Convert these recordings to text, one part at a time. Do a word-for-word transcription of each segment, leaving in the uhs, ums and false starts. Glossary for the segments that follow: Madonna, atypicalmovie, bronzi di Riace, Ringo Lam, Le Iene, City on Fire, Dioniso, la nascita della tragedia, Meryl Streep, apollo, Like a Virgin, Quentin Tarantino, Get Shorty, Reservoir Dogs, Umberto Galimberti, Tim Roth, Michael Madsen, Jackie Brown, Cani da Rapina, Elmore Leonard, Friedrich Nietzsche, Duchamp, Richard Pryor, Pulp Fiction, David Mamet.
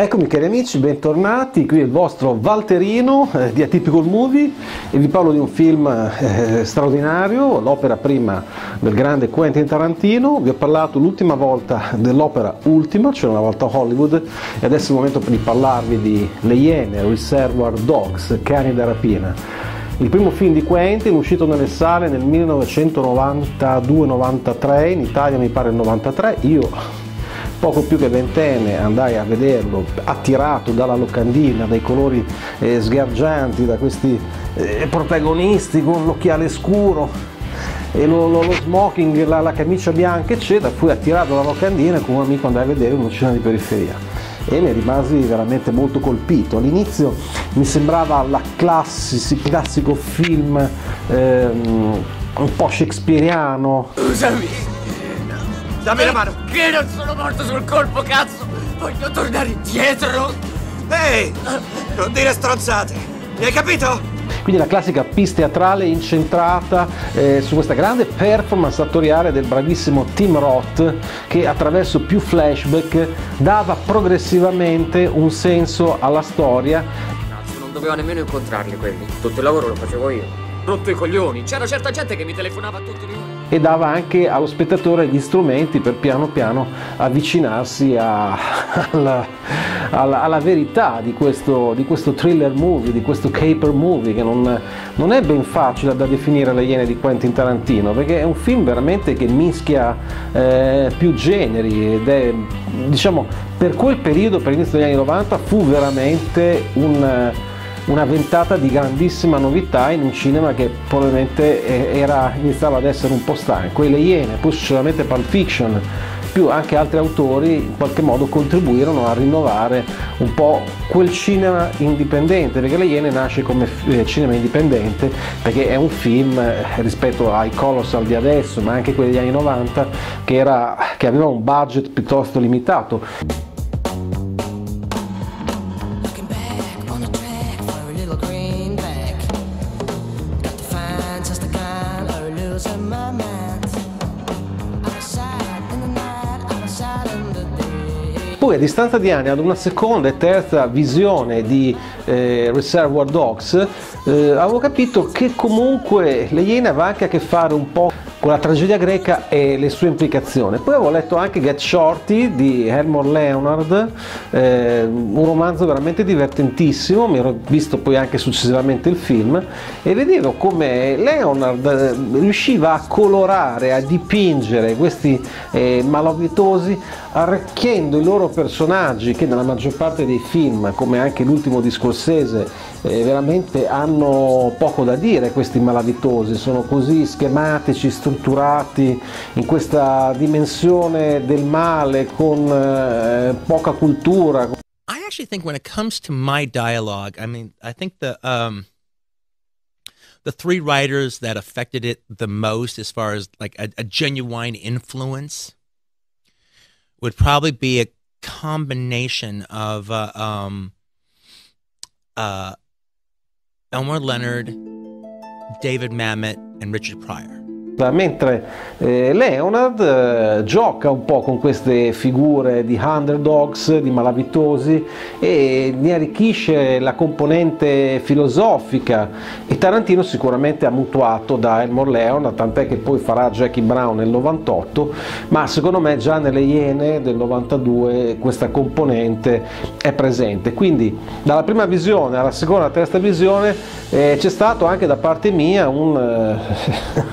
Eccomi cari amici, bentornati, qui è il vostro Valterino eh, di Atypical Movie e vi parlo di un film eh, straordinario, l'opera prima del grande Quentin Tarantino. Vi ho parlato l'ultima volta dell'opera ultima, cioè una volta a Hollywood, e adesso è il momento di parlarvi di Le Iene, Reservoir Dogs, Cani da Rapina. Il primo film di Quentin, uscito nelle sale nel millenovecentonovantadue novantatré, in Italia mi pare il novantatré, io poco più che ventenne andai a vederlo, attirato dalla locandina, dai colori eh, sgargianti, da questi eh, protagonisti con l'occhiale scuro e lo, lo, lo smoking, la, la camicia bianca eccetera. Fui attirato dalla locandina e con un amico andai a vedere un cinema di periferia e ne rimasi veramente molto colpito. All'inizio mi sembrava la classici, classico film ehm, un po' shakespeariano. Usami! Dammi la mano! Che non sono morto sul colpo, cazzo! Voglio tornare indietro! Ehi! Hey, non dire stronzate! Mi hai capito? Quindi la classica pièce teatrale incentrata eh, su questa grande performance attoriale del bravissimo Tim Roth, che attraverso più flashback dava progressivamente un senso alla storia. Cazzo, non dovevo nemmeno incontrarli quelli. Tutto il lavoro lo facevo io. Rotto i coglioni, c'era certa gente che mi telefonava a tutti gli uni. E dava anche allo spettatore gli strumenti per piano piano avvicinarsi a, alla, alla, alla verità di questo, di questo thriller movie, di questo caper movie, che non, non è ben facile da definire Le Iene di Quentin Tarantino, perché è un film veramente che mischia eh, più generi ed è, diciamo, per quel periodo, per l'inizio degli anni novanta, fu veramente un... una ventata di grandissima novità in un cinema che probabilmente era, iniziava ad essere un po' stanco. E Le Iene, poi successivamente Pulp Fiction, più anche altri autori, in qualche modo contribuirono a rinnovare un po' quel cinema indipendente, perché Le Iene nasce come cinema indipendente, perché è un film rispetto ai colossal di adesso, ma anche quelli degli anni novanta, che, era, che aveva un budget piuttosto limitato. Poi a distanza di anni, ad una seconda e terza visione di eh, Reservoir Dogs, eh, avevo capito che comunque Le Iene aveva anche a che fare un po' con la tragedia greca e le sue implicazioni. Poi avevo letto anche Get Shorty di Elmore Leonard, eh, un romanzo veramente divertentissimo, mi ero visto poi anche successivamente il film e vedevo come Leonard riusciva a colorare, a dipingere questi eh, malavitosi, arricchendo i loro personaggi, che nella maggior parte dei film, come anche l'ultimo di Scorsese, eh, veramente hanno poco da dire. Questi malavitosi sono così schematici, strutturati in questa dimensione del male con eh, poca cultura. I actually think when it comes to my dialogue, I mean, I think the um the three writers that affected it the most as far as like a, a genuine influence would probably be a combination of uh, um uh Elmore Leonard, David Mamet and Richard Pryor. Mentre eh, Leonard eh, gioca un po' con queste figure di underdogs, di malavitosi, e ne arricchisce la componente filosofica, e Tarantino sicuramente ha mutuato da Elmore Leonard, tant'è che poi farà Jackie Brown nel novantotto, ma secondo me già nelle Iene del novantadue questa componente è presente. Quindi dalla prima visione alla seconda, alla terza visione eh, c'è stato anche da parte mia un... Eh,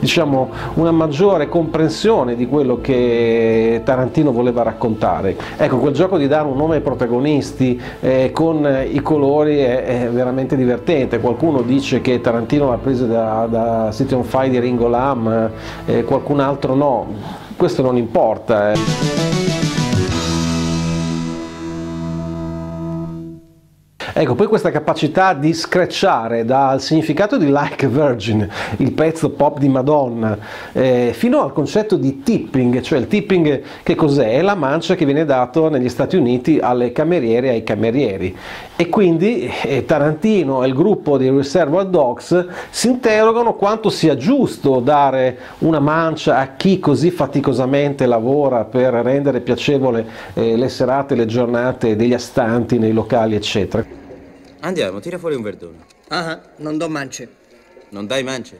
diciamo una maggiore comprensione di quello che Tarantino voleva raccontare. Ecco, quel gioco di dare un nome ai protagonisti eh, con i colori è, è veramente divertente. Qualcuno dice che Tarantino l'ha preso da, da City on Fire di Ringo Lam, eh, qualcun altro no, questo non importa. Eh. Ecco, poi questa capacità di screcciare dal significato di Like a Virgin, il pezzo pop di Madonna, eh, fino al concetto di tipping, cioè il tipping che cos'è? È la mancia che viene dato negli Stati Uniti alle cameriere e ai camerieri. E quindi eh, Tarantino e il gruppo di Reservoir Dogs si interrogano quanto sia giusto dare una mancia a chi così faticosamente lavora per rendere piacevole eh, le serate, le giornate degli astanti nei locali, eccetera. Andiamo, tira fuori un verdone. Ah, non do mance. Non dai mance?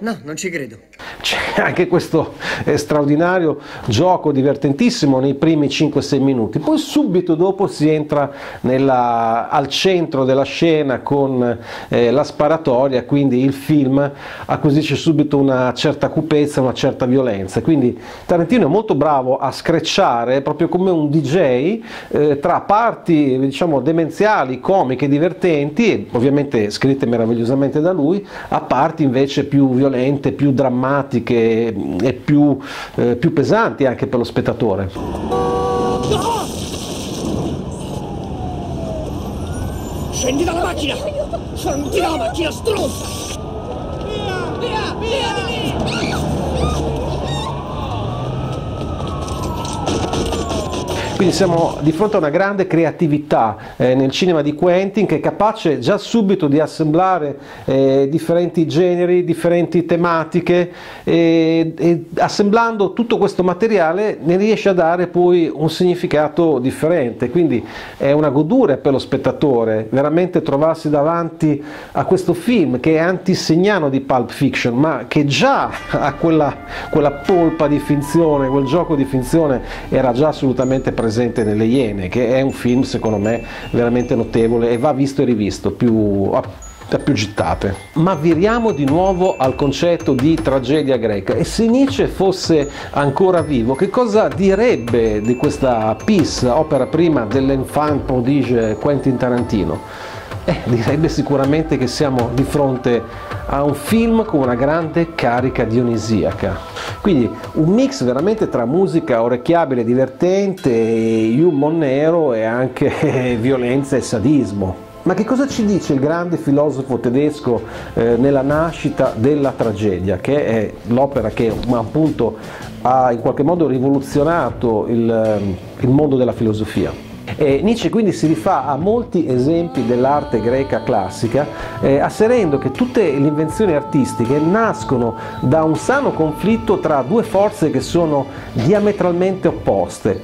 No, non ci credo. C'è anche questo straordinario gioco divertentissimo nei primi cinque sei minuti, poi subito dopo si entra nella, al centro della scena con eh, la sparatoria, quindi il film acquisisce subito una certa cupezza, una certa violenza. Quindi Tarantino è molto bravo a screcciare, proprio come un D J, eh, tra parti diciamo demenziali, comiche, divertenti, ovviamente scritte meravigliosamente da lui, a parti invece più violente, più drammatiche e più, eh, più pesanti anche per lo spettatore. No! Scendi dalla macchina! Scendi dalla macchina, stronza! Via! Via! Via! Via! Quindi siamo di fronte a una grande creatività eh, nel cinema di Quentin, che è capace già subito di assemblare eh, differenti generi, differenti tematiche, e, e assemblando tutto questo materiale ne riesce a dare poi un significato differente. Quindi è una godura per lo spettatore veramente trovarsi davanti a questo film che è antisegnano di Pulp Fiction, ma che già ha quella, quella polpa di finzione, quel gioco di finzione era già assolutamente presente presente nelle Iene, che è un film secondo me veramente notevole e va visto e rivisto più, a più gittate. Ma viriamo di nuovo al concetto di tragedia greca, e se Nietzsche fosse ancora vivo che cosa direbbe di questa pièce, opera prima dell'enfant prodige Quentin Tarantino? Eh, direbbe sicuramente che siamo di fronte a un film con una grande carica dionisiaca, quindi un mix veramente tra musica orecchiabile, divertente, humor nero e anche eh, violenza e sadismo. Ma che cosa ci dice il grande filosofo tedesco eh, nella nascita della tragedia, che è l'opera che appunto ha in qualche modo rivoluzionato il, il mondo della filosofia? E Nietzsche quindi si rifà a molti esempi dell'arte greca classica, eh, asserendo che tutte le invenzioni artistiche nascono da un sano conflitto tra due forze che sono diametralmente opposte,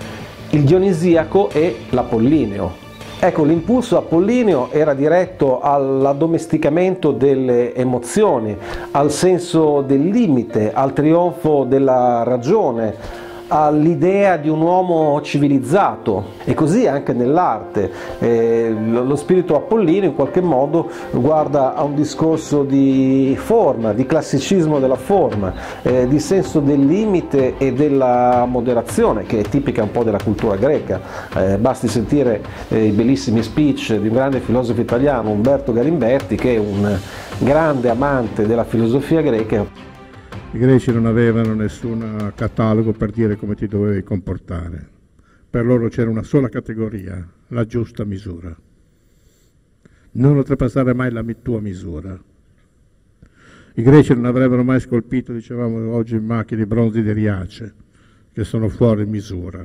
il dionisiaco e l'apollineo. Ecco, l'impulso apollineo era diretto all'addomesticamento delle emozioni, al senso del limite, al trionfo della ragione, all'idea di un uomo civilizzato, e così anche nell'arte. Eh, lo spirito apollineo in qualche modo guarda a un discorso di forma, di classicismo della forma, eh, di senso del limite e della moderazione, che è tipica un po' della cultura greca. Eh, basti sentire eh, i bellissimi speech di un grande filosofo italiano, Umberto Galimberti, che è un grande amante della filosofia greca. I greci non avevano nessun catalogo per dire come ti dovevi comportare. Per loro c'era una sola categoria, la giusta misura. Non oltrepassare mai la tua misura. I greci non avrebbero mai scolpito, dicevamo oggi, macchie di bronzi di Riace, che sono fuori misura.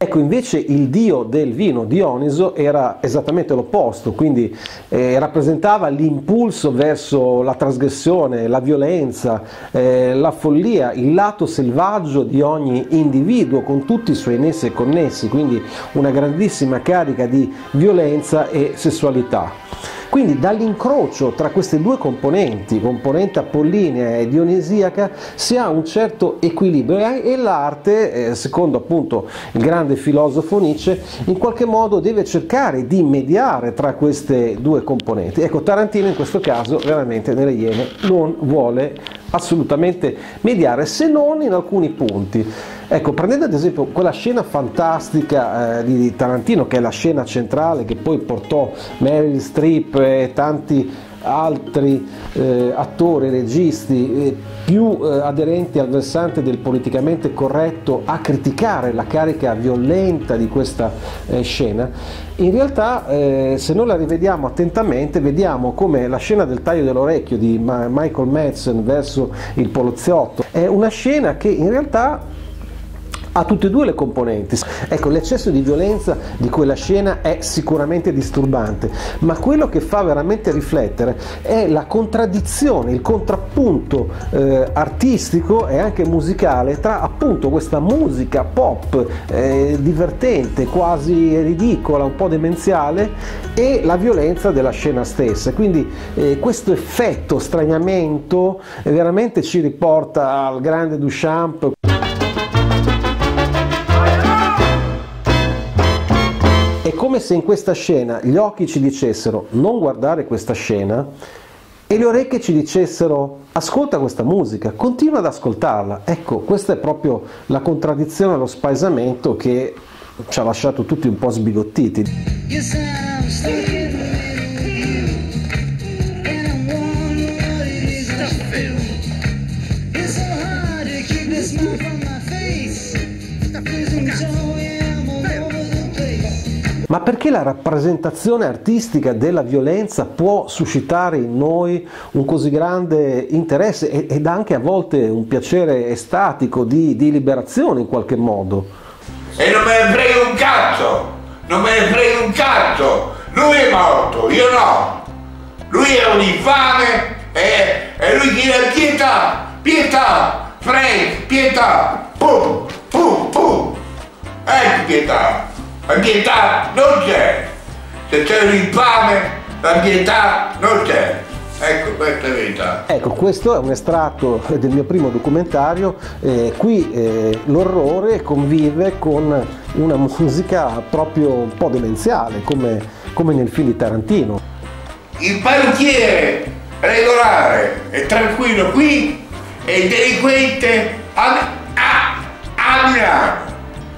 Ecco, invece il dio del vino, Dioniso, era esattamente l'opposto, quindi eh, rappresentava l'impulso verso la trasgressione, la violenza, eh, la follia, il lato selvaggio di ogni individuo con tutti i suoi nessi e connessi, quindi una grandissima carica di violenza e sessualità. Quindi dall'incrocio tra queste due componenti, componente apollinea e dionisiaca, si ha un certo equilibrio, e l'arte, secondo appunto il grande filosofo Nietzsche, in qualche modo deve cercare di mediare tra queste due componenti. Ecco, Tarantino in questo caso veramente nelle Iene non vuole assolutamente mediare, se non in alcuni punti. Ecco, prendendo ad esempio quella scena fantastica eh, di Tarantino, che è la scena centrale che poi portò Meryl Streep e tanti altri eh, attori, registi eh, più eh, aderenti al versante del politicamente corretto a criticare la carica violenta di questa eh, scena, in realtà eh, se noi la rivediamo attentamente vediamo come la scena del taglio dell'orecchio di Ma- Michael Madsen verso il poliziotto è una scena che in realtà ha tutte e due le componenti. Ecco, l'eccesso di violenza di quella scena è sicuramente disturbante, ma quello che fa veramente riflettere è la contraddizione, il contrappunto eh, artistico e anche musicale tra appunto questa musica pop eh, divertente, quasi ridicola, un po' demenziale, e la violenza della scena stessa. Quindi eh, questo effetto straniamento eh, veramente ci riporta al grande Duchamp. È come se in questa scena gli occhi ci dicessero non guardare questa scena e le orecchie ci dicessero ascolta questa musica, continua ad ascoltarla. Ecco, questa è proprio la contraddizione, lo spaesamento che ci ha lasciato tutti un po' sbigottiti. Ma perché la rappresentazione artistica della violenza può suscitare in noi un così grande interesse ed anche a volte un piacere estatico di, di liberazione in qualche modo? E non me ne frega un cazzo! Non me ne frega un cazzo! Lui è morto, io no! Lui è un infame e, e lui dice pietà! Pietà! Frank! Pietà! Pum! Pum! Pum! Ecco pietà! La pietà non c'è, se c'è l'infame la pietà non c'è. Ecco, questa è verità. Ecco, questo è un estratto del mio primo documentario. Eh, qui eh, l'orrore convive con una musica proprio un po' demenziale, come, come nel film di Tarantino. Il banchiere regolare è tranquillo qui e il delinquente a, a, a Milano.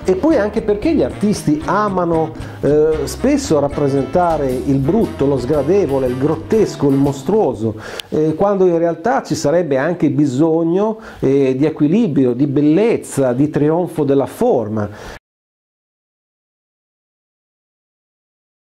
E poi anche perché gli artisti amano eh, spesso rappresentare il brutto, lo sgradevole, il grottesco, il mostruoso, eh, quando in realtà ci sarebbe anche bisogno eh, di equilibrio, di bellezza, di trionfo della forma.